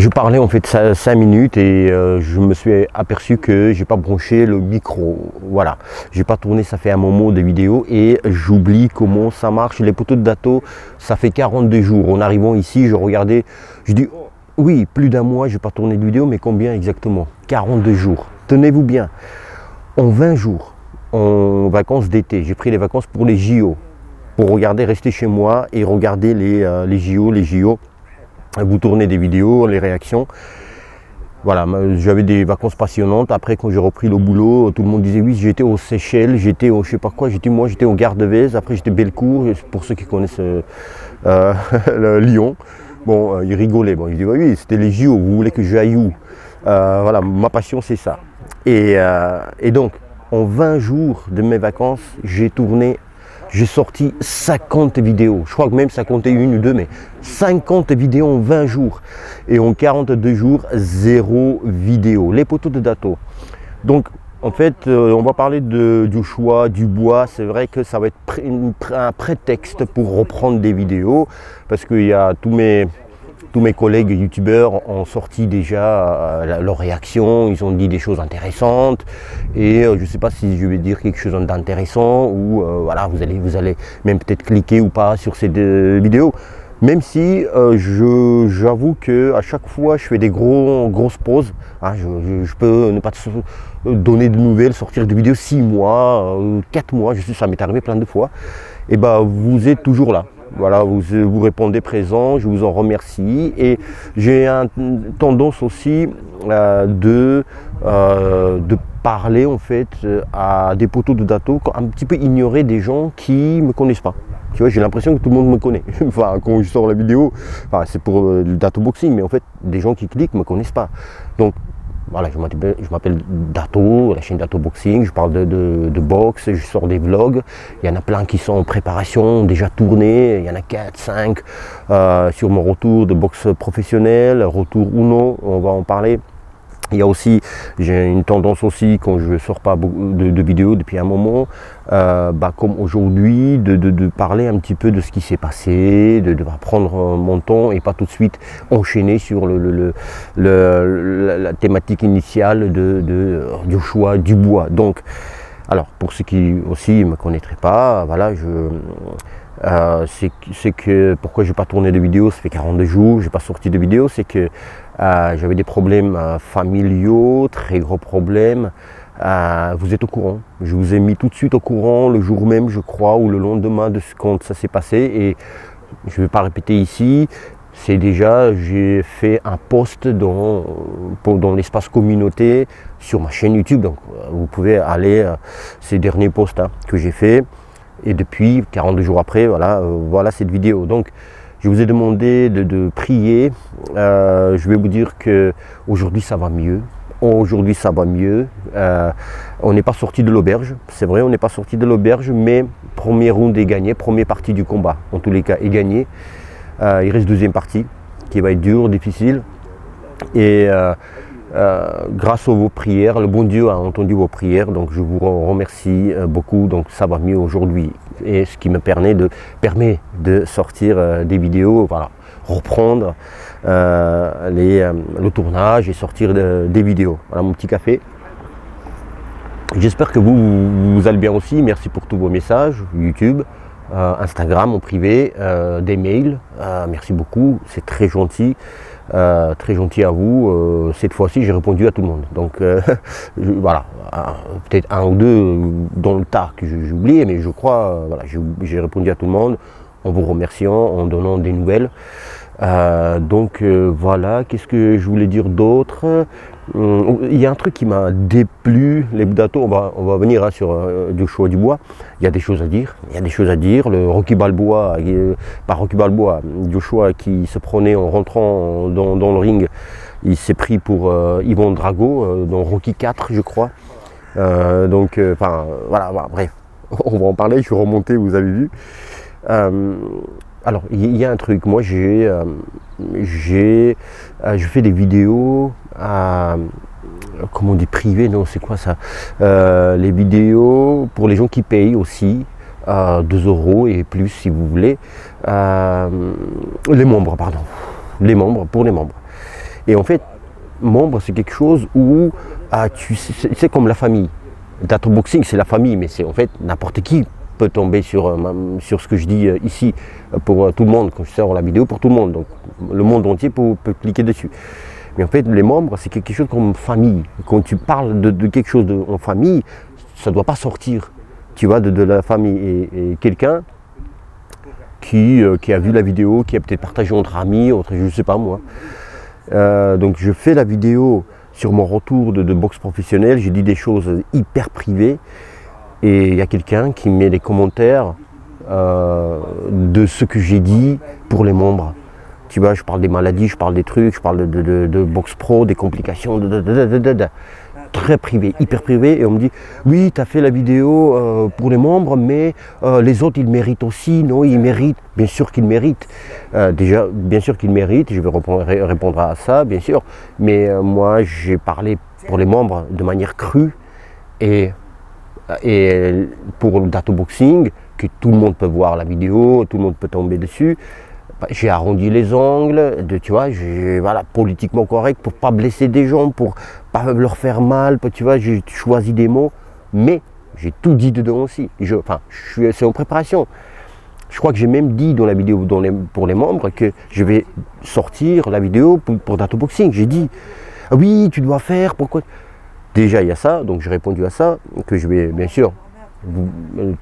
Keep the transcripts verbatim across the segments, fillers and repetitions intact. Je parlais en fait cinq minutes et euh, je me suis aperçu que j'ai pas branché le micro. Voilà, j'ai pas tourné, ça fait un moment de vidéo et j'oublie comment ça marche. Les poteaux de Dato, ça fait quarante-deux jours. En arrivant ici, je regardais, je dis oh, oui, plus d'un mois, j'ai pas tourné de vidéo, mais combien exactement? quarante-deux jours. Tenez-vous bien, en vingt jours, en vacances d'été, j'ai pris les vacances pour les J O, pour regarder, rester chez moi et regarder les, euh, les J O, les J O. Vous tournez des vidéos, les réactions. Voilà, j'avais des vacances passionnantes. Après, quand j'ai repris le boulot, tout le monde disait oui, j'étais aux Seychelles, j'étais au je sais pas quoi, j'étais moi, j'étais au Gare de Vez. Après, j'étais Belcourt, pour ceux qui connaissent euh, le Lyon. Bon, euh, ils rigolaient. Bon, ils disaient oui, c'était les J O, vous voulez que je aille où? euh, Voilà, ma passion, c'est ça. Et, euh, et donc, en vingt jours de mes vacances, j'ai tourné. J'ai sorti cinquante vidéos, je crois que même cinquante et une ou deux, mais cinquante vidéos en vingt jours et en quarante-deux jours, zéro vidéo. Les poteaux de Dato. Donc, en fait, euh, on va parler de Joshua Dubois. C'est vrai que ça va être pré un prétexte pour reprendre des vidéos parce qu'il y a tous mes, tous mes collègues youtubeurs ont sorti déjà euh, leurs réactions, ils ont dit des choses intéressantes et euh, je ne sais pas si je vais dire quelque chose d'intéressant ou euh, voilà, vous allez, vous allez même peut-être cliquer ou pas sur ces deux vidéos. Même si euh, j'avoue que à chaque fois je fais des gros, grosses pauses, hein, je, je, je peux ne pas donner de nouvelles, sortir de vidéos six mois, euh, quatre mois, je sais, ça m'est arrivé plein de fois, et ben vous êtes toujours là. Voilà, vous, vous répondez présent, je vous en remercie. Et j'ai une tendance aussi euh, de, euh, de parler en fait à des poteaux de Dato, un petit peu ignorer des gens qui ne me connaissent pas. Tu vois, j'ai l'impression que tout le monde me connaît. Enfin, quand je sors la vidéo, enfin, c'est pour euh, le Dato Boxing, mais en fait, des gens qui cliquent ne me connaissent pas. Donc, voilà, je m'appelle Dato, la chaîne Dato Boxing, je parle de, de, de boxe, je sors des vlogs. Il y en a plein qui sont en préparation, déjà tournés. Il y en a quatre, cinq euh, sur mon retour de boxe professionnelle, retour ou non, on va en parler. Il y a aussi, j'ai une tendance aussi quand je ne sors pas de, de vidéos depuis un moment, euh, bah comme aujourd'hui, de, de, de parler un petit peu de ce qui s'est passé, de, de prendre mon temps et pas tout de suite enchaîner sur le, le, le, le, la, la thématique initiale de, de Joshua Dubois. Donc, alors pour ceux qui aussi ne me connaîtraient pas, voilà, je... Euh, c'est que pourquoi j'ai pas tourné de vidéo, ça fait quarante-deux jours, j'ai pas sorti de vidéo, c'est que euh, j'avais des problèmes euh, familiaux, très gros problèmes. Euh, vous êtes au courant, je vous ai mis tout de suite au courant le jour même, je crois, ou le lendemain de ce quand ça s'est passé, et je ne vais pas répéter ici. C'est déjà, j'ai fait un post dans, dans l'espace communauté sur ma chaîne YouTube, donc vous pouvez aller euh, ces derniers posts hein, que j'ai fait. Et depuis, quarante-deux jours après, voilà, euh, voilà cette vidéo. Donc, je vous ai demandé de, de prier. Euh, je vais vous dire qu'aujourd'hui, ça va mieux. Aujourd'hui, ça va mieux. Euh, on n'est pas sorti de l'auberge. C'est vrai, on n'est pas sorti de l'auberge, mais premier round est gagné, première partie du combat, en tous les cas, est gagné. Euh, il reste deuxième partie, qui va être dure, difficile. Et... Euh, Euh, grâce à vos prières, le bon Dieu a entendu vos prières, donc je vous remercie euh, beaucoup, donc ça va mieux aujourd'hui, et ce qui me permet de, permet de sortir euh, des vidéos, voilà, reprendre euh, les, euh, le tournage et sortir de, des vidéos. Voilà mon petit café. J'espère que vous, vous allez bien aussi, merci pour tous vos messages, YouTube, euh, Instagram en privé, euh, des mails, euh, merci beaucoup, c'est très gentil. Euh, très gentil à vous, euh, cette fois-ci j'ai répondu à tout le monde, donc euh, je, voilà, peut-être un ou deux dans le tas que j'ai oublié, mais je crois, euh, voilà, j'ai répondu à tout le monde en vous remerciant, en donnant des nouvelles, euh, donc euh, voilà, qu'est-ce que je voulais dire d'autre? Hum, il y a un truc qui m'a déplu, les Dato, on va, on va venir hein, sur euh, Joshua Dubois, il y a des choses à dire, il y a des choses à dire, le Rocky Balboa, euh, pas Rocky Balboa, Joshua qui se prenait en rentrant dans, dans le ring, il s'est pris pour euh, Ivan Drago, euh, dans Rocky quatre je crois, euh, donc enfin euh, voilà, voilà, bref, on va en parler, je suis remonté, vous avez vu. Euh, Alors, il y a un truc, moi j'ai, euh, j'ai, euh, je fais des vidéos, à, comment on dit, privées, non c'est quoi ça, euh, les vidéos pour les gens qui payent aussi, euh, deux euros et plus si vous voulez, euh, les membres, pardon, les membres, pour les membres. Et en fait, membre, c'est quelque chose où ah, tu sais, c'est comme la famille. Dato Boxing, c'est la famille, mais c'est en fait n'importe qui peut tomber sur, sur ce que je dis ici pour tout le monde, quand je sors la vidéo pour tout le monde. Donc le monde entier peut, peut cliquer dessus. Mais en fait, les membres, c'est quelque chose comme famille. Quand tu parles de, de quelque chose de, en famille, ça ne doit pas sortir, tu vois, de, de la famille. Et, et quelqu'un qui, euh, qui a vu la vidéo, qui a peut-être partagé entre amis, entre, je ne sais pas moi. Euh, donc je fais la vidéo sur mon retour de, de boxe professionnelle, j'ai dit des choses hyper privées. Et il y a quelqu'un qui met les commentaires euh, de ce que j'ai dit pour les membres. Tu vois, je parle des maladies, je parle des trucs, je parle de, de, de boxe pro, des complications, de, de, de, de, de, de. Très privé, hyper privé. Et on me dit, oui, tu as fait la vidéo euh, pour les membres, mais euh, les autres, ils méritent aussi. Non, ils méritent. Bien sûr qu'ils méritent. Euh, déjà, bien sûr qu'ils méritent. Je vais répondre, répondre à ça, bien sûr. Mais euh, moi, j'ai parlé pour les membres de manière crue. Et, et pour le Dato Boxing, que tout le monde peut voir la vidéo, tout le monde peut tomber dessus. J'ai arrondi les angles, de, tu vois, voilà, politiquement correct pour pas blesser des gens, pour pas leur faire mal, pour, tu vois, j'ai choisi des mots, mais j'ai tout dit dedans aussi. Je, enfin, je, c'est en préparation. Je crois que j'ai même dit dans la vidéo dans les, pour les membres que je vais sortir la vidéo pour, pour Dato Boxing. J'ai dit, ah oui, tu dois faire, pourquoi? Déjà, il y a ça, donc j'ai répondu à ça, que je vais, bien sûr,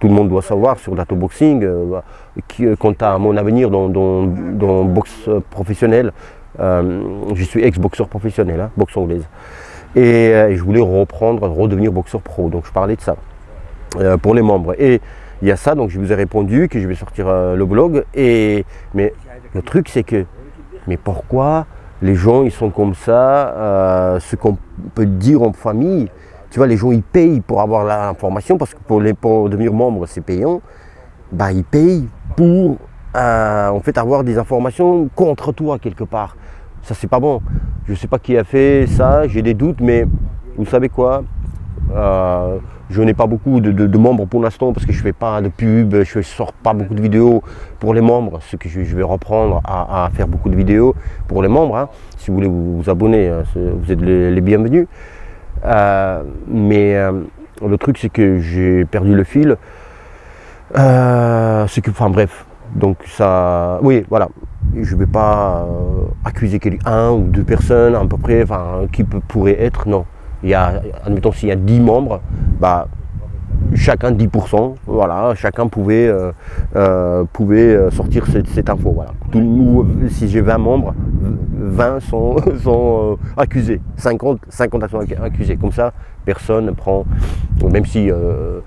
tout le monde doit savoir sur Dato Boxing, euh, qui, euh, quant à mon avenir dans, dans, dans boxe professionnelle, euh, je suis ex-boxeur professionnel, hein, boxe anglaise, et euh, je voulais reprendre, redevenir boxeur pro, donc je parlais de ça euh, pour les membres. Et il y a ça, donc je vous ai répondu que je vais sortir euh, le blog, et, mais le truc c'est que, mais pourquoi les gens ils sont comme ça, euh, ce qu'on peut dire en famille. Tu vois, les gens, ils payent pour avoir l'information, parce que pour, les, pour devenir membre, c'est payant. Bah, ils payent pour euh, en fait, avoir des informations contre toi, quelque part. Ça, c'est pas bon. Je sais pas qui a fait ça, j'ai des doutes, mais vous savez quoi, euh, je n'ai pas beaucoup de, de, de membres pour l'instant, parce que je ne fais pas de pub, je ne sors pas beaucoup de vidéos pour les membres. Ce que je, je vais reprendre à, à faire beaucoup de vidéos pour les membres. Hein. Si vous voulez vous, vous abonner, vous êtes les, les bienvenus. Euh, mais euh, le truc c'est que j'ai perdu le fil, euh, c'est que, enfin bref, donc ça, oui voilà, je vais pas euh, accuser un ou deux personnes à peu près, enfin qui peut, pourrait être, non, il y a, admettons s'il y a dix membres, bah chacun dix pour cent, voilà, chacun pouvait, euh, euh, pouvait sortir cette, cette info, voilà. Tout, nous, si j'ai vingt membres, vingt sont, sont euh, accusés, cinquante, cinquante sont accusés, comme ça, personne ne prend, même si, euh,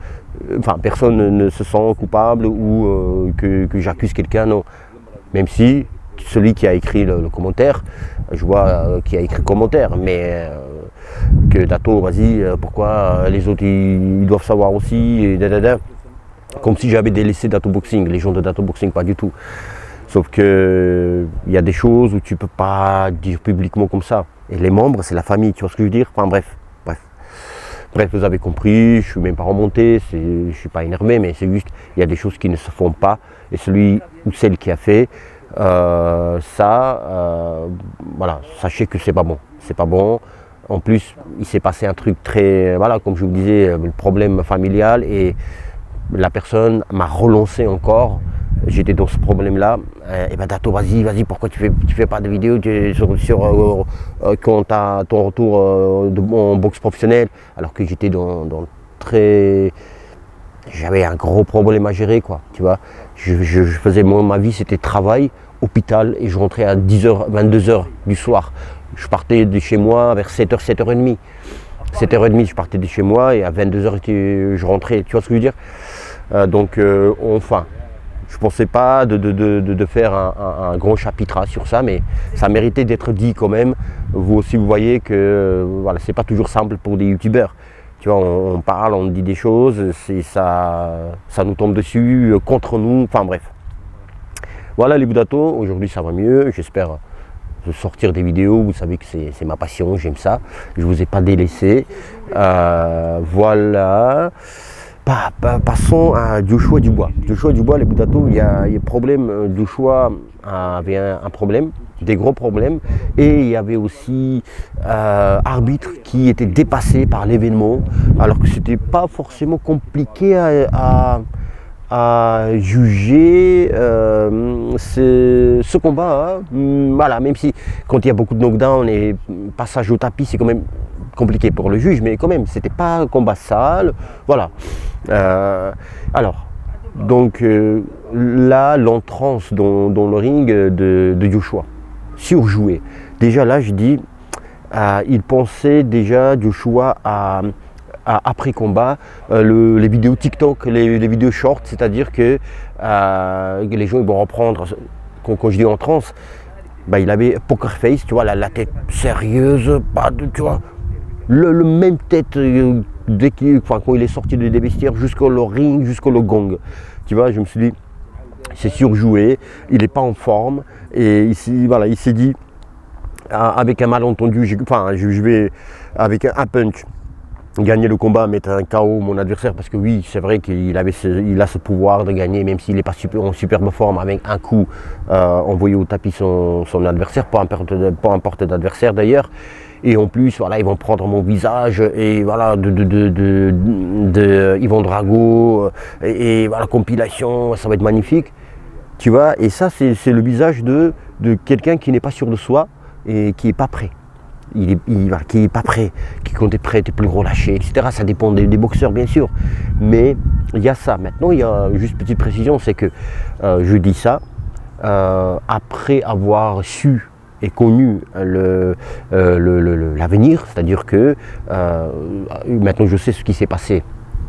enfin, personne ne se sent coupable ou euh, que, que j'accuse quelqu'un, non, même si celui qui a écrit le, le commentaire, je vois euh, qui a écrit le commentaire, mais euh, que Dato, vas-y, euh, pourquoi euh, les autres ils, ils doivent savoir aussi, et da, da, da. Comme si j'avais délaissé Dato Boxing, les gens de Dato Boxing, pas du tout. Sauf que il y a des choses où tu peux pas dire publiquement comme ça. Et les membres, c'est la famille, tu vois ce que je veux dire? Enfin bref, bref. Bref, vous avez compris, je suis même pas remonté, je suis pas énervé, mais c'est juste, il y a des choses qui ne se font pas. Et celui ou celle qui a fait euh, ça, euh, voilà, sachez que c'est pas bon, c'est pas bon. En plus, il s'est passé un truc très, voilà, comme je vous disais, le problème familial, et la personne m'a relancé encore. J'étais dans ce problème-là. Euh, et ben Dato, vas-y, vas-y, pourquoi tu fais, tu fais pas de vidéo sur, sur euh, euh, quand t'as ton retour euh, de, en boxe professionnelle, alors que j'étais dans, dans très, j'avais un gros problème à gérer, quoi. Tu vois, je, je, je faisais moi, ma vie, c'était travail, hôpital, et je rentrais à dix heures, vingt-deux heures du soir. Je partais de chez moi vers sept heures, sept heures trente. sept heures trente, je partais de chez moi et à vingt-deux heures, je rentrais. Tu vois ce que je veux dire? euh, Donc, euh, enfin, je ne pensais pas de, de, de, de faire un, un, un grand chapitre sur ça, mais ça méritait d'être dit quand même. Vous aussi, vous voyez que voilà, ce n'est pas toujours simple pour des youtubeurs. Tu vois, on, on parle, on dit des choses, ça, ça nous tombe dessus, contre nous, enfin bref. Voilà les Dato, aujourd'hui ça va mieux, j'espère sortir des vidéos, vous savez que c'est ma passion, j'aime ça, je vous ai pas délaissé, euh, voilà, Pas, pas, passons à Joshua Dubois. Joshua Dubois, les Boutato, il y a des problèmes. Joshua avait un, un problème, des gros problèmes. Et il y avait aussi euh, arbitre qui était dépassé par l'événement, alors que c'était pas forcément compliqué à, à à juger euh, ce, ce combat, hein. Voilà, même si quand il y a beaucoup de knockdown et passage au tapis, c'est quand même compliqué pour le juge, mais quand même c'était pas un combat sale, voilà. Euh, alors donc euh, là l'entrance dans, dans le ring de, de Joshua surjoué, déjà là je dis euh, il pensait déjà Joshua à après combat, euh, le, les vidéos TikTok, les, les vidéos shorts, c'est-à-dire que euh, les gens ils vont reprendre, quand, quand je dis en transe, bah, il avait poker face, tu vois, la, la tête sérieuse, pas de, tu vois, le, le même tête euh, dès qu'il, enfin, quand il est sorti des vestiaires jusqu'au ring, jusqu'au gong, tu vois, je me suis dit, c'est surjoué, il n'est pas en forme, et il, voilà, il s'est dit, avec un malentendu, enfin, je, je vais avec un, un punch, gagner le combat, mettre un K O mon adversaire, parce que oui, c'est vrai qu'il avait ce, il a ce pouvoir de gagner, même s'il n'est pas super, en superbe forme, avec un coup euh, envoyé au tapis son, son adversaire, pas importe d'adversaire d'ailleurs. Et en plus, voilà, ils vont prendre mon visage, et voilà, de, de, de, de, de Ivan Drago, et, et voilà, compilation, ça va être magnifique. Tu vois, et ça, c'est le visage de, de quelqu'un qui n'est pas sûr de soi et qui n'est pas prêt. Il est, il, qui n'est pas prêt, qui quand t'es prêt, t'es plus relâché, et cetera. Ça dépend des, des boxeurs, bien sûr. Mais il y a ça. Maintenant, il y a juste petite précision, c'est que euh, je dis ça euh, après avoir su et connu l'avenir, le, le, le, le, c'est-à-dire que euh, maintenant, je sais ce qui s'est passé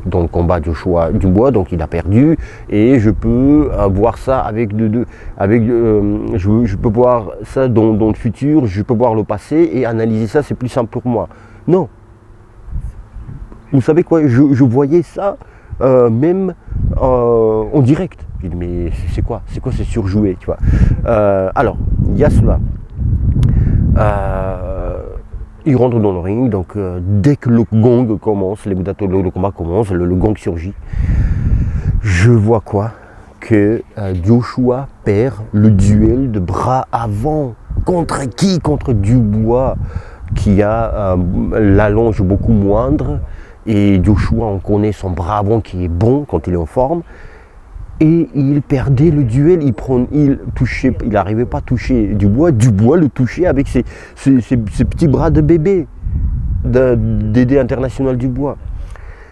dans le combat Joshua Dubois, donc il a perdu, et je peux euh, voir ça avec de, de avec euh, je, je peux voir ça dans, dans le futur, je peux voir le passé et analyser ça, c'est plus simple pour moi. Non, vous savez quoi, je, je voyais ça euh, même euh, en direct. Je dis, mais c'est quoi, c'est quoi, c'est surjoué, tu vois. Euh, alors il y a cela. Euh, Il rentre dans le ring, donc euh, dès que le gong commence, les Boudato, le, le combat commence, le, le gong surgit. Je vois quoi? Que euh, Joshua perd le duel de bras avant. Contre qui? Contre Dubois, qui a euh, l'allonge beaucoup moindre. Et Joshua, on connaît son bras avant qui est bon quand il est en forme. Et il perdait le duel, il n'arrivait il touchait, il pas à toucher Dubois, Dubois le touchait avec ses, ses, ses, ses petits bras de bébé, d'aider international Dubois.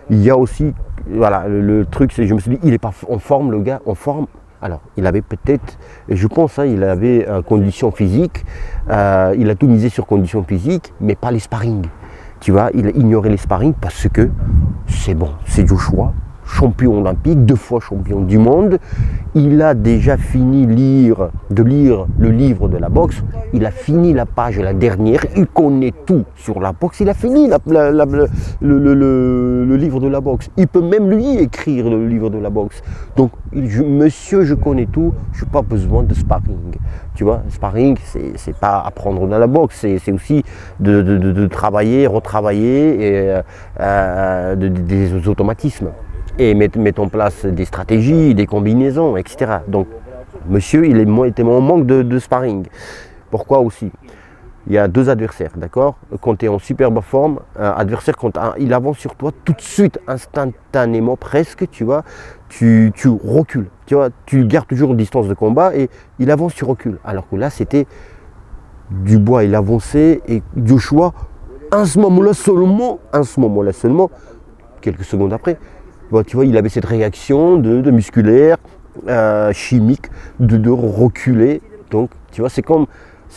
Il y a aussi, voilà, le, le truc, c'est je me suis dit, il n'est pas en forme le gars, en forme. Alors, il avait peut-être, je pense, hein, il avait euh, conditions physiques, euh, il a tout misé sur conditions physiques, mais pas les sparring. Tu vois, il a ignoré les sparring parce que c'est bon, c'est Joshua. Champion olympique, deux fois champion du monde, il a déjà fini lire, de lire le livre de la boxe, il a fini la page la dernière, il connaît tout sur la boxe, il a fini la, la, la, le, le, le, le livre de la boxe, il peut même lui écrire le livre de la boxe. Donc, je, monsieur, je connais tout, je n'ai pas besoin de sparring. Tu vois, sparring, c'est pas apprendre dans la boxe, c'est aussi de, de, de, de travailler, retravailler et, euh, de, de, des automatismes. Et mettre met en place des stratégies, des combinaisons, et cetera. Donc, monsieur, il était en manque de, de sparring. Pourquoi aussi? Il y a deux adversaires, d'accord? Quand tu es en superbe forme, un adversaire, quand un, il avance sur toi tout de suite, instantanément, presque, tu vois, tu, tu recules, tu vois, tu gardes toujours une distance de combat et il avance, tu recules. Alors que là, c'était Dubois, il avançait et Joshua, à ce moment-là seulement, à ce moment-là seulement, quelques secondes après, tu vois, il avait cette réaction de, de musculaire, euh, chimique, de, de reculer. Donc, tu vois, c'est comme,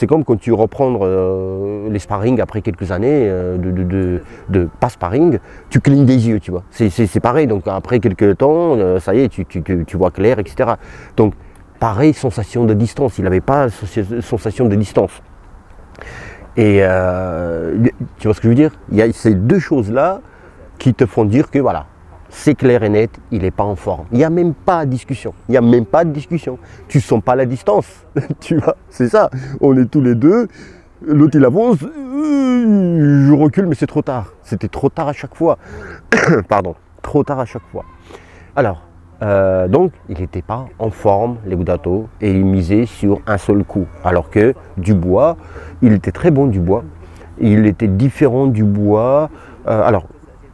comme quand tu reprends euh, les sparring après quelques années, euh, de, de, de, de pas sparring, tu clignes des yeux, tu vois. C'est pareil, donc après quelques temps, euh, ça y est, tu, tu, tu, tu vois clair, et cetera. Donc, pareil, sensation de distance, il n'avait pas sensation de distance. Et euh, tu vois ce que je veux dire? Il y a ces deux choses-là qui te font dire que voilà, c'est clair et net, il n'est pas en forme. Il n'y a même pas de discussion. Il n'y a même pas de discussion. Tu ne sens pas la distance. Tu vois, c'est ça. On est tous les deux. L'autre, il avance. Je recule, mais c'est trop tard. C'était trop tard à chaque fois. Pardon. trop tard à chaque fois. Alors, euh, donc, il n'était pas en forme, les Dato, et il misait sur un seul coup. Alors que Dubois, il était très bon, Dubois. Il était différent Dubois. Euh, alors,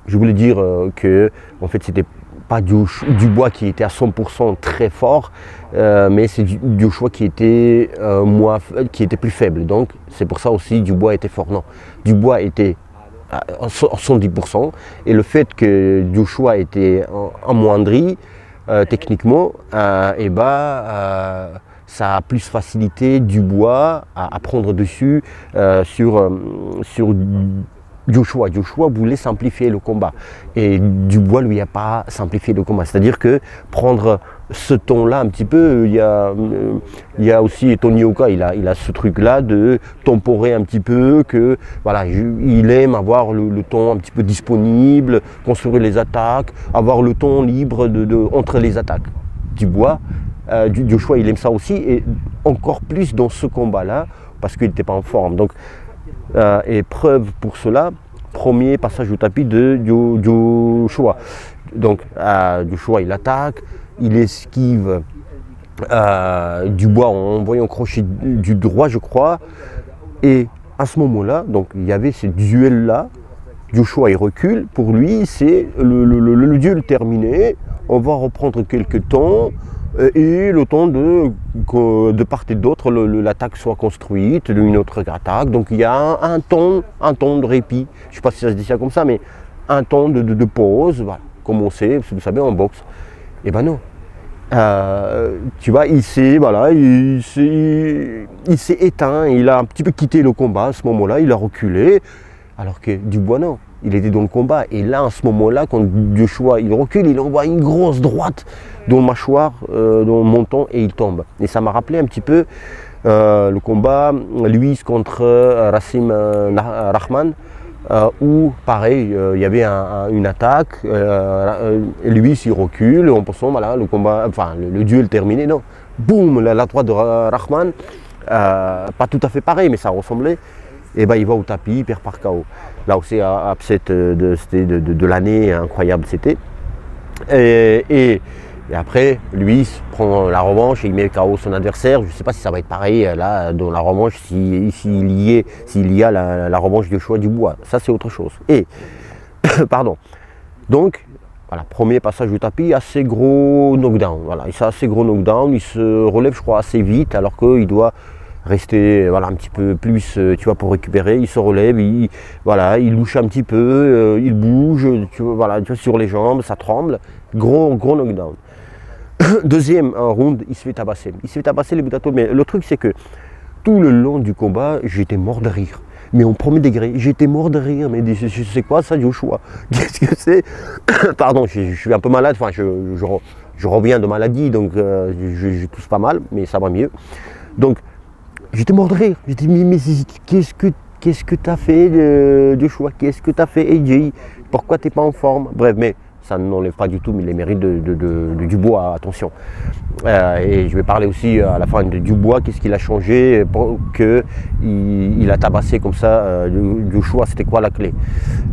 je voulais dire euh, que, en fait, c'était pas Dubois qui était à cent pour cent très fort, euh, mais c'est Joshua qui était euh, moins, qui était plus faible. Donc c'est pour ça aussi Dubois était fort. Non, Dubois était à cent dix pour cent et le fait que Joshua était amoindri euh, techniquement, euh, et ben, euh, ça a plus facilité Dubois à, à prendre dessus euh, sur euh, sur Joshua. Joshua voulait simplifier le combat et Dubois lui a pas simplifié le combat. C'est-à-dire que prendre ce ton-là un petit peu, il y a, euh, il y a aussi Tony Yoka, il a, il a ce truc-là de temporer un petit peu, que voilà, je, il aime avoir le, le ton un petit peu disponible, construire les attaques, avoir le ton libre de, de, entre les attaques. Dubois, euh, Joshua, il aime ça aussi et encore plus dans ce combat-là parce qu'il n'était pas en forme. Donc, Euh, et preuve pour cela, premier passage au tapis de Joshua. Donc euh, Joshua il attaque, il esquive euh, Dubois en envoyant crochet du droit je crois. Et à ce moment-là, donc il y avait ce duel-là, Joshua il recule, pour lui c'est le, le, le, le duel terminé, on va reprendre quelques temps. Et le temps de, de part et d'autre, l'attaque soit construite, une autre attaque. Donc il y a un, un, temps, un temps de répit. Je ne sais pas si ça se dit ça comme ça, mais un temps de, de, de pause, voilà, comme on sait, vous savez, en boxe. Eh ben non. Euh, tu vois, il s'est voilà, il s'est éteint, il a un petit peu quitté le combat à ce moment-là, il a reculé. Alors que Dubois, non, il était dans le combat. Et là, à ce moment-là, quand Joshua il recule, il envoie une grosse droite dans le mâchoire, euh, dans le menton, et il tombe. Et ça m'a rappelé un petit peu euh, le combat Luis contre euh, Racim euh, Rahman, euh, où pareil, il euh, y avait un, un, une attaque, euh, euh, Luis il recule, en pensant, voilà, le combat, enfin, le, le duel terminé, non. Boum, la, la droite de Rahman, euh, pas tout à fait pareil, mais ça ressemblait. Et ben, il va au tapis, il perd par K O. Là aussi, upset de, de, de, de l'année, incroyable c'était. Et, et, et après, Luis prend la revanche et il met K O son adversaire. Je ne sais pas si ça va être pareil là, dans la revanche, s'il si, si y, y a la, la revanche de Joshua Dubois. Ça, c'est autre chose. Et, pardon. Donc, voilà, premier passage du tapis, assez gros knockdown. Voilà, il s'est assez gros knockdown. Il se relève, je crois, assez vite, alors qu'il doit rester voilà, un petit peu plus, tu vois, pour récupérer. Il se relève, il, voilà, il louche un petit peu, euh, il bouge, tu vois, voilà, tu vois, sur les jambes, ça tremble. Gros, gros knockdown. Deuxième round, il se fait tabasser. Il se fait tabasser, les Dato. Mais le truc, c'est que tout le long du combat, j'étais mort de rire. Mais au premier degré, j'étais mort de rire. Mais je, je sais quoi ça, Joshua? Qu'est-ce que c'est? Pardon, je, je suis un peu malade, enfin, je, je, je reviens de maladie, donc euh, je, je tousse pas mal, mais ça va mieux. Donc, j'étais mort de rire, j'ai dit mais, mais qu'est-ce que qu'est-ce que t'as fait euh, Joshua, qu'est-ce que t'as fait A J, pourquoi t'es pas en forme? Bref, mais ça n'enlève pas du tout mais les mérites de, de, de, de Dubois, attention. Euh, et je vais parler aussi à la fin de Dubois, qu'est-ce qu'il a changé pour que il, il a tabassé comme ça euh, Joshua, c'était quoi la clé?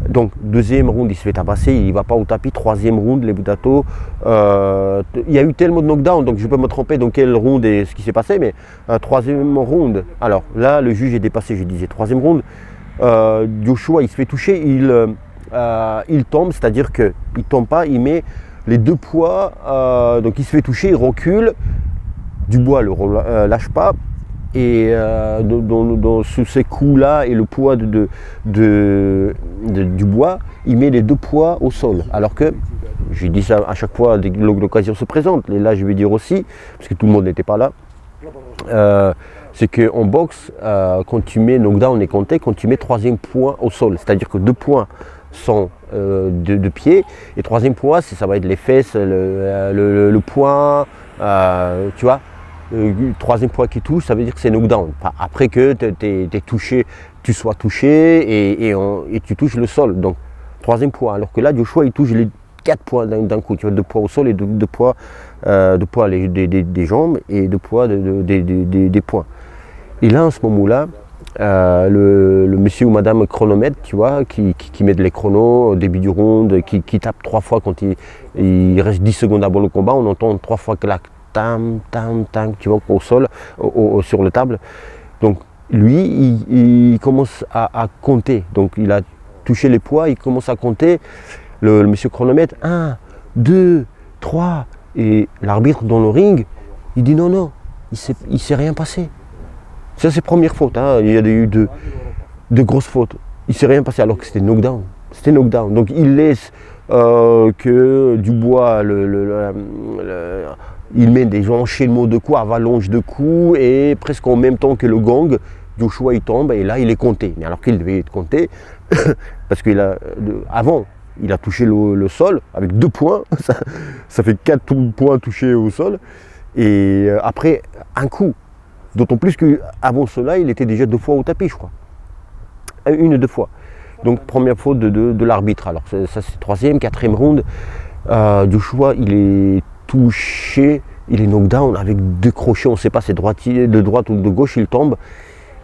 Donc deuxième round, il se fait tabasser, il va pas au tapis. Troisième round, les Dato, euh, il y a eu tellement de knockdown, donc je peux me tromper dans quelle round et ce qui s'est passé, mais euh, troisième round, alors là le juge est dépassé, je disais troisième round, euh, Joshua il se fait toucher, il, euh, il tombe, c'est-à-dire qu'il ne tombe pas, il met les deux poids, euh, donc il se fait toucher, il recule, Dubois le euh, lâche pas. Et euh, dans, dans, sous ces coups-là et le poids de, de, de, de Dubois, il met les deux poids au sol. Alors que, je dis ça à chaque fois dès que l'occasion se présente, et là je vais dire aussi, parce que tout le monde n'était pas là, euh, c'est qu'en boxe, euh, quand tu mets knockdown et compté, quand tu mets troisième point au sol, c'est-à-dire que deux points sont euh, de, de pied, et troisième point, ça va être les fesses, le, le, le point, euh, tu vois. Euh, troisième poids qui touche, ça veut dire que c'est knockdown. Après que t'es, t'es touché, tu sois touché et, et, on, et tu touches le sol. Donc troisième poids. Alors que là, Joshua, il touche les quatre poids d'un coup. Tu vois, deux poids au sol et deux, deux poids, euh, deux poids les, des, des, des jambes et deux poids de, de, de, de, des, des points. Et là, en ce moment-là, Euh, le, le monsieur ou madame chronomètre, tu vois, qui, qui, qui met les chronos au début du round, qui, qui tape trois fois quand il, il reste dix secondes avant le combat, on entend trois fois clac, tam, tam, tam, tu vois, au sol, au, au, sur le table. Donc lui, il, il commence à, à compter. Donc il a touché les poids, il commence à compter. Le, le monsieur chronomètre, un, deux, trois, et l'arbitre dans le ring, il dit non, non, il ne s'est rien passé. Ça, c'est première faute, hein. Il y a eu de, de grosses fautes. Il ne s'est rien passé alors que c'était knockdown. C'était knockdown. Donc il laisse euh, que Dubois, le, le, le, le, il met des enchaînements de coups, avalanche de coups, et presque en même temps que le gang, Joshua il tombe et là il est compté. Mais alors qu'il devait être compté, parce qu'il a avant, il a touché le, le sol avec deux points. Ça, ça fait quatre points touchés au sol. Et euh, après, un coup. D'autant plus qu'avant cela, il était déjà deux fois au tapis, je crois. Une ou deux fois. Donc, première faute de, de, de l'arbitre. Alors, ça, ça c'est troisième, quatrième round. Euh, Joshua, il est touché, il est knockdown avec deux crochets. On ne sait pas, c'est de droite ou de gauche, il tombe.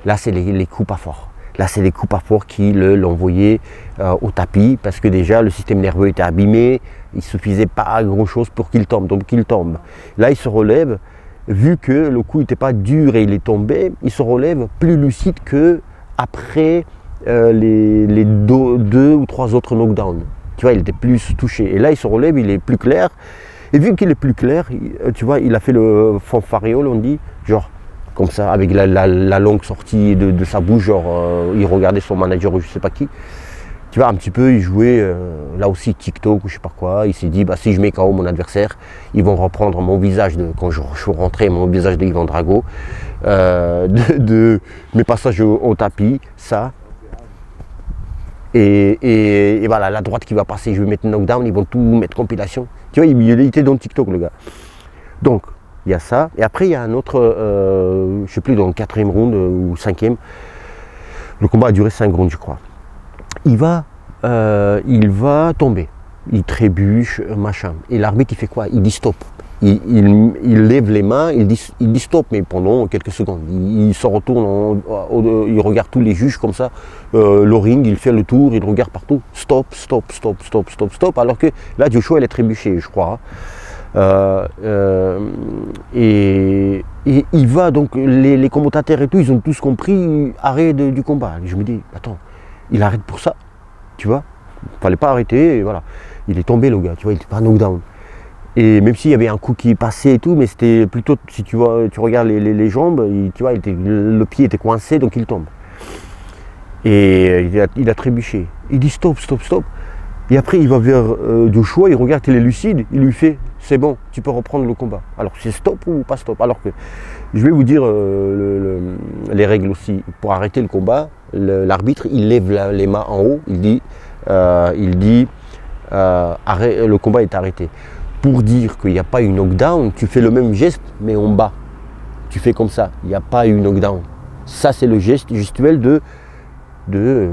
Là, c'est les, les coups pas forts. Là, c'est les coups pas forts qui l'envoyaient le, euh, au tapis parce que déjà, le système nerveux était abîmé. Il ne suffisait pas à grand-chose pour qu'il tombe. Donc, il tombe. Là, il se relève. Vu que le coup n'était pas dur et il est tombé, il se relève plus lucide qu'après euh, les, les deux, deux ou trois autres knockdowns. Tu vois, il était plus touché. Et là, il se relève, il est plus clair. Et vu qu'il est plus clair, tu vois, il a fait le fanfariole, on dit, genre, comme ça, avec la, la, la langue sortie de, de sa bouche, genre, euh, il regardait son manager ou je ne sais pas qui. Tu vois, un petit peu, il jouait, euh, là aussi, TikTok ou je sais pas quoi. Il s'est dit, bah, si je mets K O mon adversaire, ils vont reprendre mon visage, de, quand je, je suis rentré, mon visage d'Ivan Drago, euh, de, de mes passages au, au tapis, ça. Et, et, et voilà, la droite qui va passer, je vais mettre knockdown, ils vont tout mettre compilation. Tu vois, il, il était dans TikTok, le gars. Donc, il y a ça. Et après, il y a un autre, euh, je sais plus, dans le quatrième round ou cinquième, le combat a duré cinq rounds, je crois. Il va, euh, il va tomber, il trébuche, machin. Et l'arbitre, il fait quoi? Il dit stop. Il, il, il lève les mains, il dit, il dit stop, mais pendant quelques secondes. Il, il se retourne, en, en, il regarde tous les juges comme ça, euh, le ring, il fait le tour, il regarde partout. Stop, stop, stop, stop, stop, stop. Alors que là, Joshua, elle est trébuchée, je crois. Euh, euh, et, et il va, donc les, les commentateurs et tout, ils ont tous compris, arrêt de, du combat. Je me dis, attends. Il arrête pour ça, tu vois. Il ne fallait pas arrêter, et voilà. Il est tombé, le gars, tu vois, il n'était pas knockdown. Et même s'il y avait un coup qui passait et tout, mais c'était plutôt, si tu vois, tu regardes les, les, les jambes, il, tu vois, il était, le pied était coincé, donc il tombe. Et il a, il a trébuché. Il dit stop, stop, stop. Et après, il va vers euh, Joshua, il regarde qu'il est lucide, il lui fait, c'est bon, tu peux reprendre le combat. Alors, c'est stop ou pas stop? Alors que, je vais vous dire euh, le, le, les règles aussi. Pour arrêter le combat, l'arbitre, il lève la, les mains en haut, il dit, euh, il dit euh, arrêt, le combat est arrêté. Pour dire qu'il n'y a pas eu knockdown, tu fais le même geste, mais en bas. Tu fais comme ça, il n'y a pas eu knockdown. Ça, c'est le geste gestuel de... de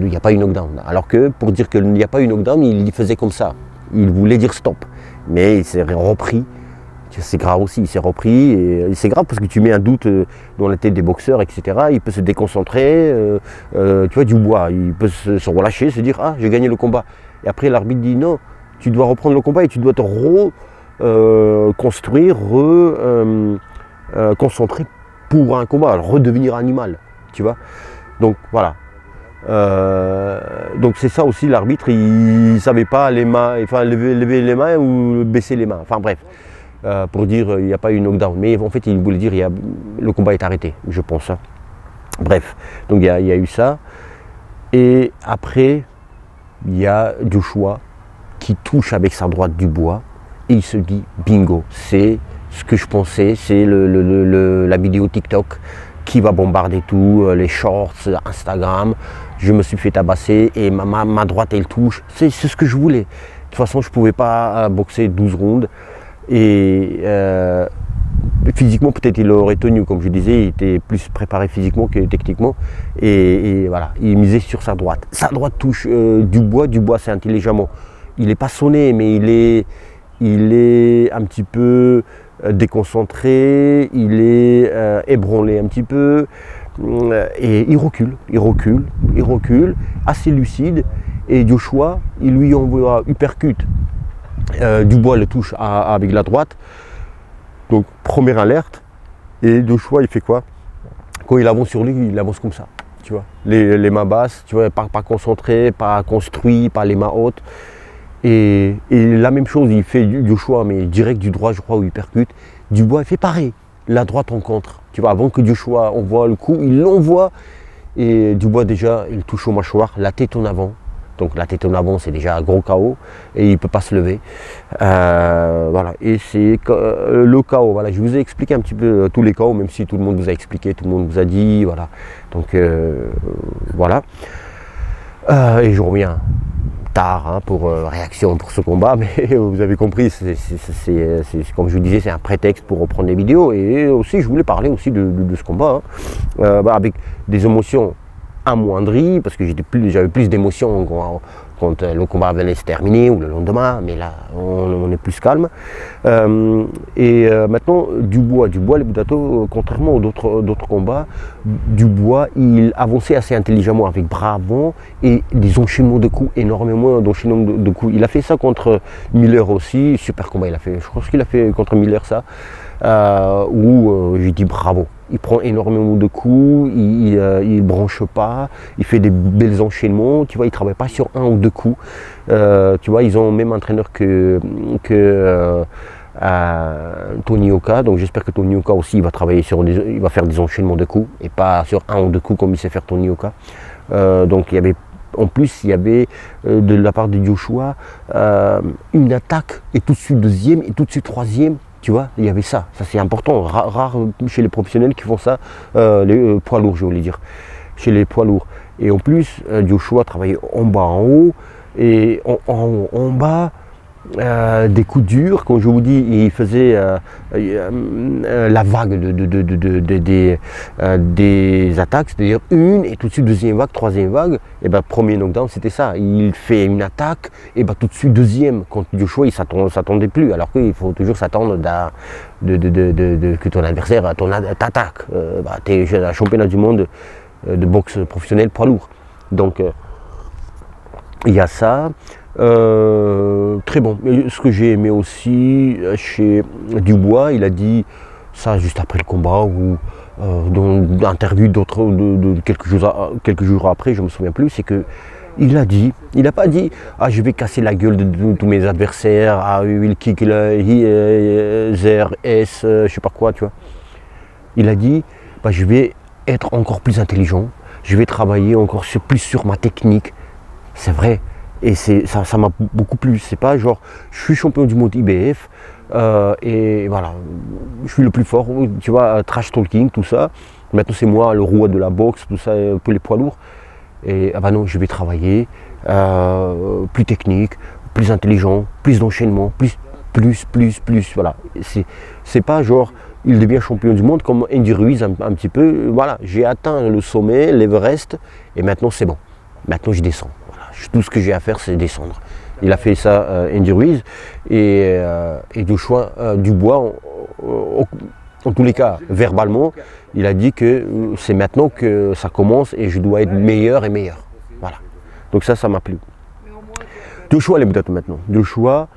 il n'y a pas eu knockdown. Alors que pour dire qu'il n'y a pas eu knockdown, il faisait comme ça. Il voulait dire stop. Mais il s'est repris. C'est grave aussi, il s'est repris. Et c'est grave parce que tu mets un doute dans la tête des boxeurs, et cetera. Il peut se déconcentrer. Euh, euh, tu vois, Dubois, il peut se, se relâcher, se dire « Ah, j'ai gagné le combat ». Et après, l'arbitre dit « Non, tu dois reprendre le combat et tu dois te reconstruire, euh, reconcentrer euh, euh, pour un combat, redevenir animal. » Tu vois. Donc voilà. Euh, donc c'est ça aussi, l'arbitre, il ne savait pas les mains, enfin lever, lever les mains ou baisser les mains. Enfin bref, euh, pour dire il n'y a pas eu knockdown. Mais en fait, il voulait dire il y a, le combat est arrêté, je pense. Hein. Bref, donc il y, y a eu ça. Et après, il y a Joshua qui touche avec sa droite Dubois et il se dit bingo, c'est ce que je pensais, c'est le, le, le, le, la vidéo TikTok qui va bombarder tout, les shorts, Instagram, je me suis fait tabasser et ma, ma, ma droite elle touche, c'est ce que je voulais. De toute façon je ne pouvais pas boxer douze rounds et euh, physiquement peut-être il aurait tenu, comme je disais, il était plus préparé physiquement que techniquement et, et voilà, il misait sur sa droite. Sa droite touche euh, Dubois, Dubois c'est intelligemment, il n'est pas sonné mais il est, il est un petit peu... déconcentré, il est euh, ébranlé un petit peu, et il recule, il recule, il recule, assez lucide. Et Joshua, il lui envoie, il percute. Euh, Dubois le touche à, à, avec la droite. Donc première alerte. Et Joshua, il fait quoi? Quand il avance sur lui, il avance comme ça. Tu vois, les, les mains basses, tu vois, pas, pas concentré, pas construit, pas les mains hautes. Et, et la même chose, il fait Joshua, mais direct du droit, je crois, où il percute. Dubois, il fait pareil. La droite en contre. Tu vois, avant que Joshua envoie le coup, il l'envoie. Et Dubois, déjà, il touche au mâchoire, la tête en avant. Donc la tête en avant, c'est déjà un gros K O. Et il ne peut pas se lever. Euh, voilà, et c'est euh, le K O. Voilà, je vous ai expliqué un petit peu tous les K O, même si tout le monde vous a expliqué, tout le monde vous a dit. Voilà. Donc euh, voilà. Euh, et je reviens tard hein, pour euh, réaction pour ce combat, mais euh, vous avez compris, c'est comme je vous disais, c'est un prétexte pour reprendre les vidéos. Et aussi, je voulais parler aussi de, de, de ce combat, hein, euh, bah, avec des émotions amoindries, parce que j'avais plus, plus d'émotions quand, quand euh, le combat venait se terminer ou le lendemain, mais là, on, on est plus calme. Euh, et euh, maintenant, Dubois, Dubois, les Dato, contrairement aux d'autres combats, Dubois, il avançait assez intelligemment avec bras avant et des enchaînements de coups, énormément d'enchaînements de, de coups. Il a fait ça contre Miller aussi, super combat il a fait, je crois qu'il a fait contre Miller ça, euh, où euh, j'ai dit bravo. Il prend énormément de coups, il ne euh, branche pas, il fait des belles enchaînements, tu vois, il ne travaille pas sur un ou deux coups. Euh, tu vois, ils ont même un entraîneur que, que euh, euh, Tony Yoka, donc j'espère que Tony Yoka aussi il va travailler sur des, il va faire des enchaînements de coups et pas sur un ou deux coups comme il sait faire Tony Yoka. Euh, donc il y avait, en plus il y avait euh, de la part de Joshua euh, une attaque et tout de suite deuxième et tout de suite troisième. Tu vois, il y avait ça, ça c'est important, rare, rare chez les professionnels qui font ça, euh, les euh, poids lourds je voulais dire, chez les poids lourds. Et en plus, euh, Joshua travaillait en bas, en haut, et en, en, en bas, euh, des coups durs, comme je vous dis, il faisait euh, euh, euh, la vague de, de, de, de, de, de, de, euh, des attaques, c'est-à-dire une, et tout de suite deuxième vague, troisième vague, et ben premier knockdown c'était ça, il fait une attaque, et ben tout de suite deuxième, quand Joshua il s'attendait plus, alors qu'il faut toujours s'attendre de, de, de, de, de, que ton adversaire t'attaque, euh, bah, tu es un championnat du monde euh, de boxe professionnelle poids lourd, donc euh, il y a ça. Euh, très bon. Mais ce que j'ai aimé aussi chez Dubois, il a dit ça juste après le combat ou euh, dans l'interview d'autres de, de, de quelques, jours à, quelques jours après, je me souviens plus, c'est que il a dit, il n'a pas dit ah je vais casser la gueule de, de, de tous mes adversaires, ah il kick le Z R S, je sais pas quoi, tu vois. Il a dit bah, je vais être encore plus intelligent, je vais travailler encore sur, plus sur ma technique. C'est vrai. Et ça, ça m'a beaucoup plu, c'est pas genre, je suis champion du monde I B F, euh, et voilà, je suis le plus fort, tu vois, trash talking, tout ça. Maintenant c'est moi le roi de la boxe, tout ça, pour les poids lourds. Et ah bah non, je vais travailler, euh, plus technique, plus intelligent, plus d'enchaînement, plus, plus, plus, plus, voilà. C'est pas genre, il devient champion du monde comme Andy Ruiz un, un petit peu, voilà, j'ai atteint le sommet, l'Everest, et maintenant c'est bon, maintenant je descends. Tout ce que j'ai à faire, c'est descendre. Il a fait ça, euh, Andy Ruiz, et, euh, et Joshua euh, Dubois, en, en, en tous les cas, verbalement, il a dit que c'est maintenant que ça commence et je dois être meilleur et meilleur. Voilà. Donc ça, ça m'a plu. Joshua, les Dato maintenant. Joshua,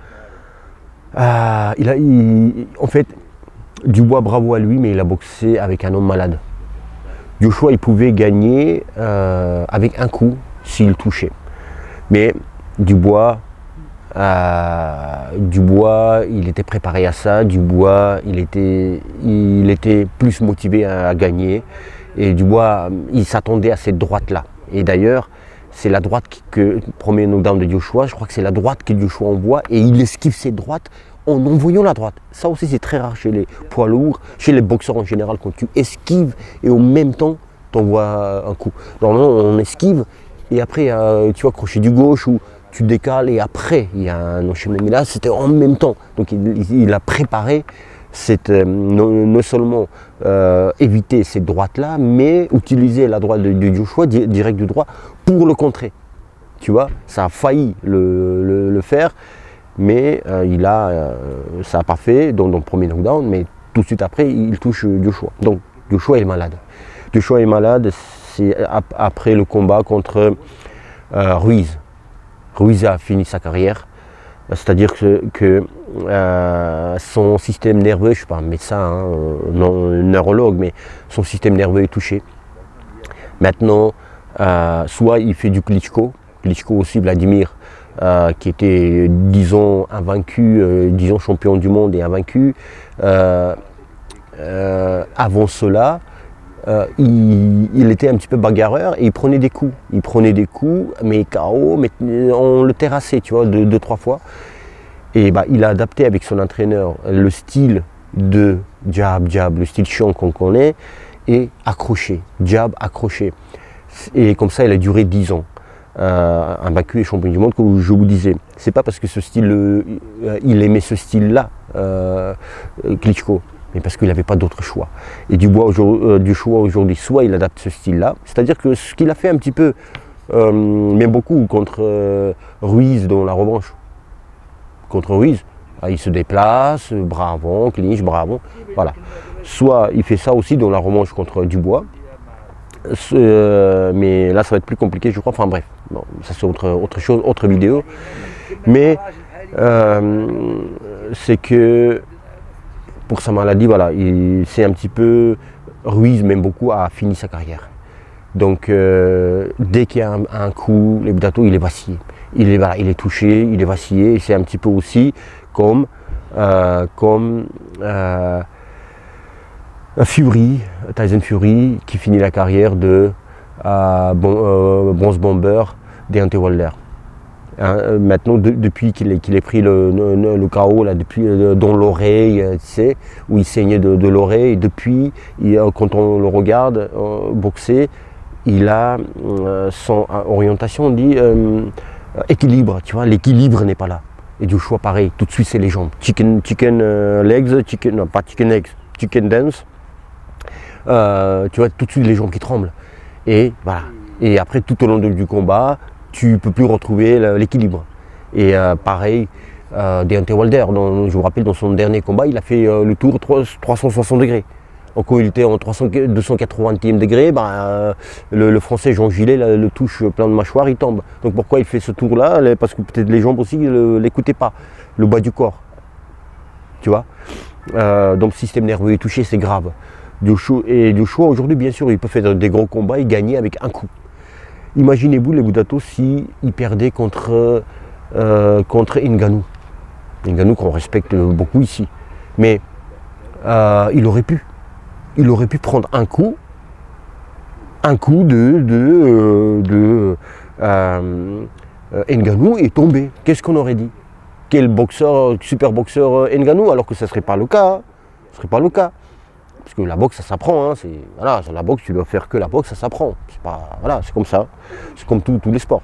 euh, il a, il, en fait, Dubois, bravo à lui, mais il a boxé avec un homme malade. Joshua, il pouvait gagner euh, avec un coup s'il touchait. Mais Dubois, euh, Dubois, il était préparé à ça. Dubois, il était, il était plus motivé à, à gagner. Et Dubois, il s'attendait à cette droite-là. Et d'ailleurs, c'est la droite qui, que premier knockdown de Joshua. Je crois que c'est la droite que Joshua envoie et il esquive cette droite en envoyant la droite. Ça aussi, c'est très rare chez les poids lourds, chez les boxeurs en général, quand tu esquives et en même temps, tu envoies un coup. Normalement, on esquive. Et après, euh, tu vois, crochet du gauche où tu décales et après, il y a un enchaînement. Mais là, c'était en même temps. Donc, il, il a préparé, cette, euh, non, non seulement euh, éviter cette droite-là, mais utiliser la droite de, de Joshua, di direct du droit, pour le contrer. Tu vois, ça a failli le, le, le faire, mais euh, il a, euh, ça n'a pas fait dans, dans le premier knockdown, mais tout de suite après, il touche Joshua. Donc, Joshua est malade. Dubois est malade, c'est après le combat contre euh, Ruiz. Ruiz a fini sa carrière, c'est-à-dire que, que euh, son système nerveux, je ne suis pas un médecin, hein, non, un neurologue, mais son système nerveux est touché. Maintenant, euh, soit il fait du Klitschko, Klitschko aussi, Vladimir, euh, qui était, disons, invaincu, euh, disons, champion du monde et invaincu. Euh, euh, avant cela, Euh, il, il était un petit peu bagarreur et il prenait des coups. Il prenait des coups, mais K O, mais on le terrassait, tu vois, deux, deux trois fois. Et bah, il a adapté avec son entraîneur le style de jab, jab, le style chiant qu'on connaît, et accroché, jab, accroché. Et comme ça, il a duré dix ans. Euh, un vaincu et champion du monde, comme je vous disais. C'est pas parce que ce style, euh, il aimait ce style-là, euh, Klitschko, mais parce qu'il n'avait pas d'autre choix. Et Dubois aujourd'hui, soit il adapte ce style-là, c'est-à-dire que ce qu'il a fait un petit peu, euh, mais beaucoup, contre euh, Ruiz dans la revanche. Contre Ruiz, ah, il se déplace, bras avant, clinch, bras avant, voilà. Soit il fait ça aussi dans la revanche contre Dubois, euh, mais là ça va être plus compliqué, je crois, enfin bref, bon, ça c'est autre, autre chose, autre vidéo. Mais euh, c'est que, pour sa maladie, voilà, c'est un petit peu, Ruiz même beaucoup a fini sa carrière. Donc euh, dès qu'il y a un, un coup, le Dato il est vacillé, il est, voilà, il est touché, il est vacillé. C'est un petit peu aussi comme, euh, comme euh, Fury, Tyson Fury qui finit la carrière de euh, bon, euh, Bronze Bomber, Deontay Wilder. Hein, maintenant, de, depuis qu'il ait, qu'il ait pris le, le, le K O là, depuis, euh, dans l'oreille, euh, tu sais, où il saignait de, de l'oreille, depuis, il, euh, quand on le regarde euh, boxer, il a euh, son orientation, on dit euh, euh, équilibre, tu vois, l'équilibre n'est pas là. Et du choix, pareil, tout de suite, c'est les jambes. Chicken, chicken euh, legs, chicken, non, pas chicken legs, chicken dance. Euh, tu vois, tout de suite, les jambes qui tremblent. Et voilà. Et après, tout au long de, du combat, tu ne peux plus retrouver l'équilibre. Et euh, pareil, euh, Deontay Wilder, dont, je vous rappelle, dans son dernier combat, il a fait euh, le tour trois cent soixante degrés. Donc, quand il était en deux cent quatre-vingtième degré, bah, euh, le, le français Jean Gilet là, le touche plein de mâchoires, il tombe. Donc pourquoi il fait ce tour-là? Parce que peut-être les jambes aussi ne l'écoutaient pas, le bas du corps. Tu vois, euh, donc le système nerveux est touché, c'est grave. Joshua, et Joshua, aujourd'hui, bien sûr, il peut faire des gros combats et gagner avec un coup. Imaginez-vous les Dato s'ils perdaient contre, euh, contre Nganou. Nganou qu'on respecte beaucoup ici. Mais euh, il aurait pu. Il aurait pu prendre un coup, un coup de, de, de euh, Nganou et tomber. Qu'est-ce qu'on aurait dit? Quel boxeur, super boxeur Nganou, alors que ça ne serait pas le cas. Hein. Ce serait pas le cas. Parce que la boxe, ça s'apprend, hein. Voilà, la boxe, tu dois faire que la boxe, ça s'apprend. C'est pas... voilà, comme ça, c'est comme tous les sports.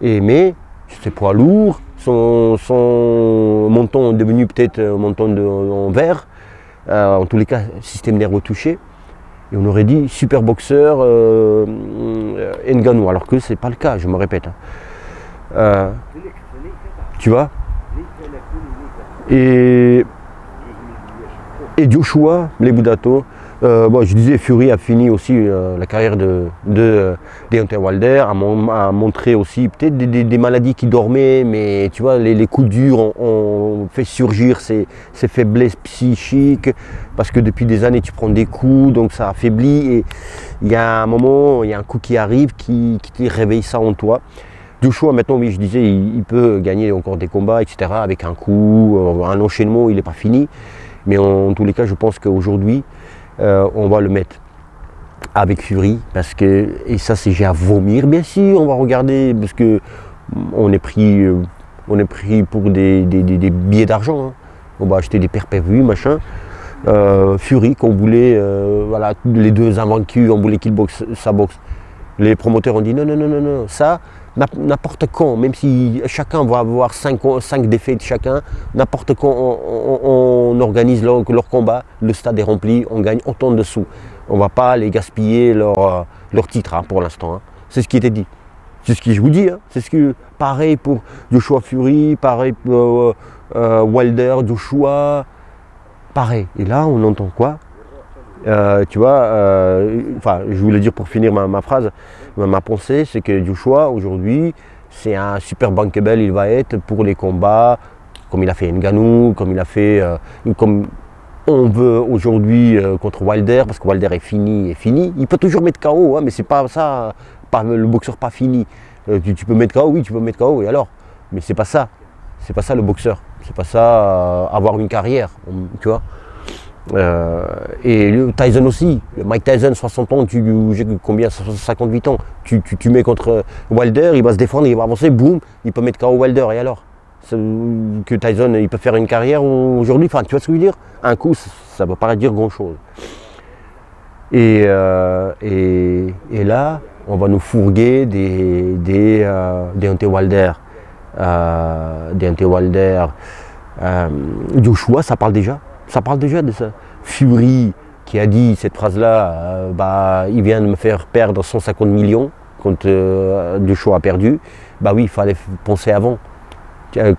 Et, mais ces poids lourds, son, son menton est devenu peut-être un menton de, en verre, euh, en tous les cas, système nerveux touché, et on aurait dit super boxeur euh, Nganou, alors que c'est pas le cas, je me répète. Hein. Euh, tu vois, et... Et Joshua, les Dato, euh, bon, je disais, Fury a fini aussi euh, la carrière de, de euh, Deontay Wilder, a, mon, a montré aussi peut-être des, des, des maladies qui dormaient, mais tu vois, les, les coups durs ont, ont fait surgir ces, ces faiblesses psychiques, parce que depuis des années, tu prends des coups, donc ça affaiblit, et il y a un moment, il y a un coup qui arrive, qui, qui réveille ça en toi. Joshua, maintenant, oui, je disais, il, il peut gagner encore des combats, et cetera, avec un coup, un enchaînement, il n'est pas fini. Mais en, en tous les cas, je pense qu'aujourd'hui, euh, on va le mettre avec Fury. Parce que, et ça, c'est j'ai à vomir, bien sûr, on va regarder, parce qu'on est pris, euh, on est pris pour des, des, des, des billets d'argent. Hein. On va acheter des perpévues, machin. Euh, Fury, qu'on voulait, euh, voilà, les deux invaincus, on voulait qu'il boxe sa boxe. Les promoteurs ont dit non, non, non, non, non, ça, n'importe quand, même si chacun va avoir cinq défaites chacun, n'importe quand on, on, on organise leur, leur combat, le stade est rempli, on gagne autant de sous. On ne va pas les gaspiller leur, leur titre hein, pour l'instant. Hein. C'est ce qui était dit. C'est ce que je vous dis. Hein. C'est ce que, pareil pour Joshua Fury, pareil pour euh, euh, Wilder, Joshua, pareil. Et là, on entend quoi? Euh, tu vois, euh, enfin, je voulais dire pour finir ma, ma phrase, ma, ma pensée, c'est que Joshua, aujourd'hui, c'est un super bankable, il va être pour les combats, comme il a fait Nganou, comme il a fait, euh, comme on veut aujourd'hui euh, contre Wilder, parce que Wilder est fini, est fini. Il peut toujours mettre K O, hein, mais c'est pas ça, pas, le boxeur pas fini. Euh, tu, tu peux mettre K O, oui, tu peux mettre K O, et alors? Mais c'est pas ça, c'est pas ça le boxeur, c'est pas ça euh, avoir une carrière, tu vois. Euh, et Tyson aussi, Mike Tyson, soixante ans, tu, combien, cinquante-huit ans, tu, tu, tu mets contre Wilder, il va se défendre, il va avancer, boum, il peut mettre K O Wilder, et alors que Tyson, il peut faire une carrière aujourd'hui, enfin, tu vois ce que je veux dire? Un coup, ça ne peut pas dire grand-chose. Et, euh, et, et là, on va nous fourguer des, des, euh, des Deontay Wilder, euh, des Deontay Wilder, euh, Joshua, ça parle déjà. Ça parle déjà de ça. Fury qui a dit cette phrase-là, euh, bah, il vient de me faire perdre cent cinquante millions quand euh, Joshua a perdu. Bah oui, il fallait penser avant.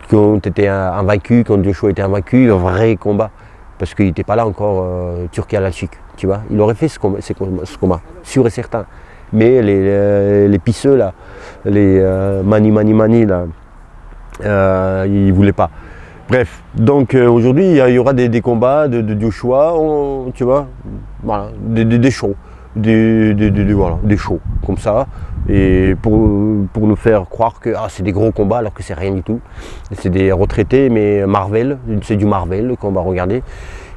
Quand tu étais invaincu, quand Joshua était invaincu, un vrai combat. Parce qu'il n'était pas là encore, euh, Turki Alshik, tu vois. Il aurait fait ce combat, ce combat, sûr et certain. Mais les, les, les pisseux, là, les euh, mani mani mani, là, euh, ils ne voulaient pas. Bref, donc euh, aujourd'hui, il y aura des, des combats de, de Joshua, on, tu vois, voilà, des, des, des shows, des, des, des, des, voilà, des shows comme ça, et pour, pour nous faire croire que ah, c'est des gros combats alors que c'est rien du tout. C'est des retraités, mais Marvel, c'est du Marvel qu'on va regarder.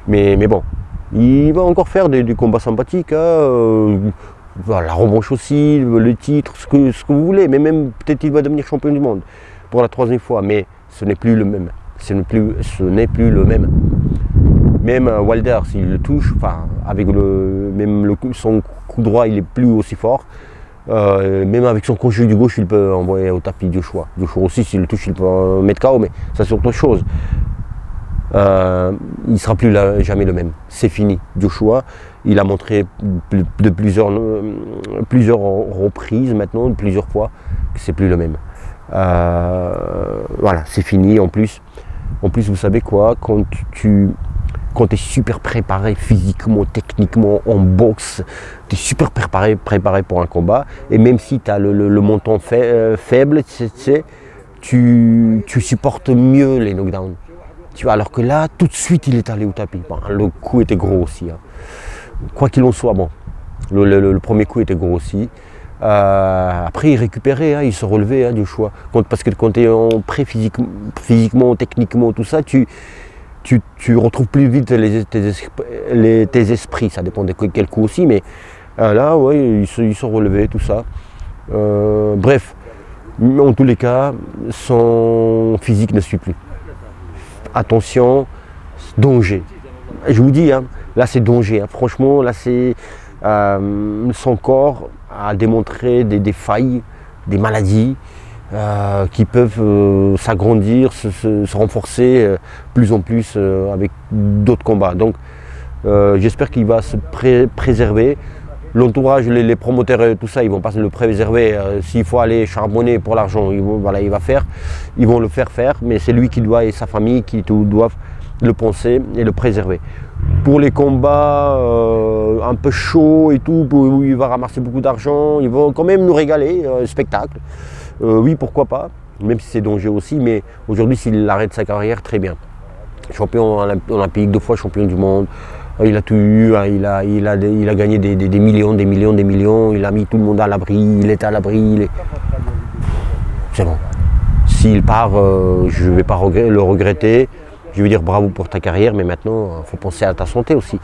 Mais, mais bon, il va encore faire des, des combats sympathiques, hein, euh, la revanche aussi, le titre, ce que, ce que vous voulez, mais même peut-être il va devenir champion du monde pour la troisième fois, mais ce n'est plus le même. Ce n'est plus, plus le même. Même Wilder, s'il le touche, enfin, avec le, même le, son coup droit, il n'est plus aussi fort. Euh, même avec son crochet du gauche, il peut envoyer au tapis Joshua. Joshua aussi, s'il le touche, il peut mettre K O, mais ça c'est autre chose. Euh, il ne sera plus là, jamais le même. C'est fini. Joshua, il a montré de plusieurs, plusieurs reprises maintenant, plusieurs fois, que c'est plus le même. Euh, voilà, c'est fini. En plus, en plus, vous savez quoi, quand tu quand es super préparé physiquement, techniquement, en boxe, tu es super préparé, préparé pour un combat, et même si tu as le, le, le montant faible, tu, sais, tu, tu supportes mieux les knockdowns. Tu vois, alors que là, tout de suite, il est allé au tapis. Bon, le coup était gros aussi. Hein. Quoi qu'il en soit, bon, le, le, le premier coup était gros aussi. Euh, après, il récupérait, hein, il se relevait hein, du choix. Quand, parce que quand tu es en prêt physique, physiquement, techniquement, tout ça, tu, tu, tu retrouves plus vite les, tes, esprits, les, tes esprits. Ça dépend de quel coup aussi, mais euh, là, ouais, ils se, ils se relevaient, tout ça. Euh, bref, en tous les cas, son physique ne suit plus. Attention, danger. Je vous dis, hein, là, c'est danger. Hein. Franchement, là, c'est. Euh, son corps a démontré des, des failles, des maladies euh, qui peuvent euh, s'agrandir, se, se, se renforcer euh, plus en plus euh, avec d'autres combats. Donc euh, j'espère qu'il va se pré préserver. L'entourage, les, les promoteurs, tout ça, ils vont pas le préserver. Euh, S'il faut aller charbonner pour l'argent, voilà, il va faire. Ils vont le faire faire, mais c'est lui qui doit et sa famille qui tout, doivent le penser et le préserver. Pour les combats euh, un peu chauds et tout, où il va ramasser beaucoup d'argent, ils vont quand même nous régaler, euh, spectacle. Euh, oui, pourquoi pas, même si c'est danger aussi, mais aujourd'hui, s'il arrête sa carrière, très bien. Champion olympique, deux fois champion du monde, il a tout eu, hein, il, a, il, a, il, a, il a gagné des, des, des millions, des millions, des millions, il a mis tout le monde à l'abri, il est à l'abri, est... c'est bon. S'il part, euh, je ne vais pas le regretter. Je veux dire bravo pour ta carrière, mais maintenant, il faut penser à ta santé aussi.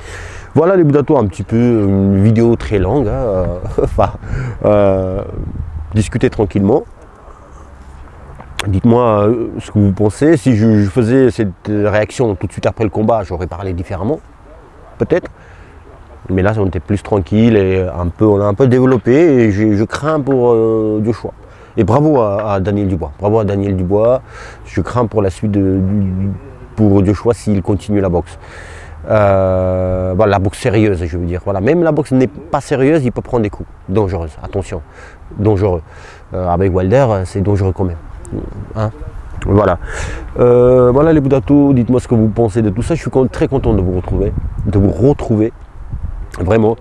Voilà les Dato, un petit peu, une vidéo très longue, hein, enfin, euh, discuter tranquillement. Dites-moi ce que vous pensez. Si je, je faisais cette réaction tout de suite après le combat, j'aurais parlé différemment, peut-être. Mais là, on était plus tranquille et un peu, on a un peu développé et je, je crains pour euh, Joshua. Et bravo à, à Daniel Dubois. Bravo à Daniel Dubois. Je crains pour la suite de, du, pour Joshua s'il continue la boxe. Euh, voilà, la boxe sérieuse, je veux dire. Voilà, même la boxe n'est pas sérieuse, il peut prendre des coups dangereux. Attention, dangereux. Euh, avec Wilder, c'est dangereux quand même. Hein? Voilà. Euh, voilà les Dato, dites-moi ce que vous pensez de tout ça. Je suis très content de vous retrouver, de vous retrouver. Vraiment,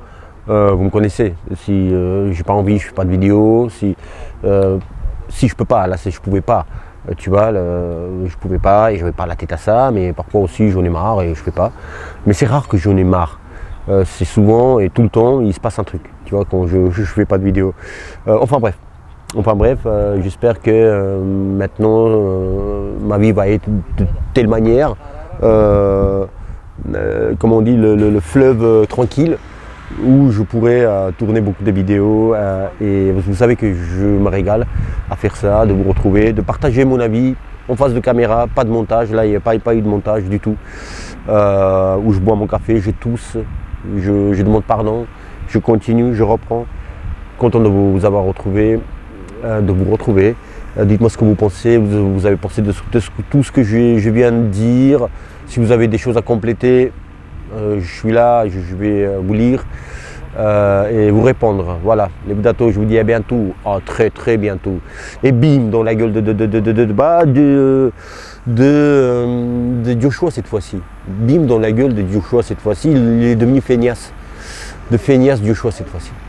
euh, vous me connaissez. Si euh, j'ai pas envie, je fais pas de vidéo. Si, euh, si je peux pas, là, c'est je pouvais pas. Tu vois, le, je pouvais pas et je vais pas la tête à ça, mais parfois aussi j'en ai marre et je fais pas. Mais c'est rare que j'en ai marre. Euh, c'est souvent et tout le temps, il se passe un truc. Tu vois, quand je ne fais pas de vidéo. Euh, enfin bref, enfin bref, euh, j'espère que euh, maintenant euh, ma vie va être de telle manière, euh, euh, comme on dit, le, le, le fleuve euh, tranquille, où je pourrais euh, tourner beaucoup de vidéos euh, et vous savez que je me régale à faire ça, de vous retrouver, de partager mon avis en face de caméra, pas de montage, là il n'y a pas, pas eu de montage du tout, euh, où je bois mon café, je tousse, je, je demande pardon, je continue, je reprends, content de vous avoir retrouvé, euh, de vous retrouver, euh, dites-moi ce que vous pensez, vous, vous avez pensé de, de, de tout ce que je, je viens de dire, si vous avez des choses à compléter, Euh, je suis là, je, je vais vous lire euh, et vous répondre. Voilà, les Dato, je vous dis à bientôt, à très très bientôt. Et bim, dans la gueule de, de, de, de, de, de, de, de Joshua cette fois-ci. Bim, dans la gueule de Joshua cette fois-ci, il est devenu feignasse. De feignasse Joshua cette fois-ci.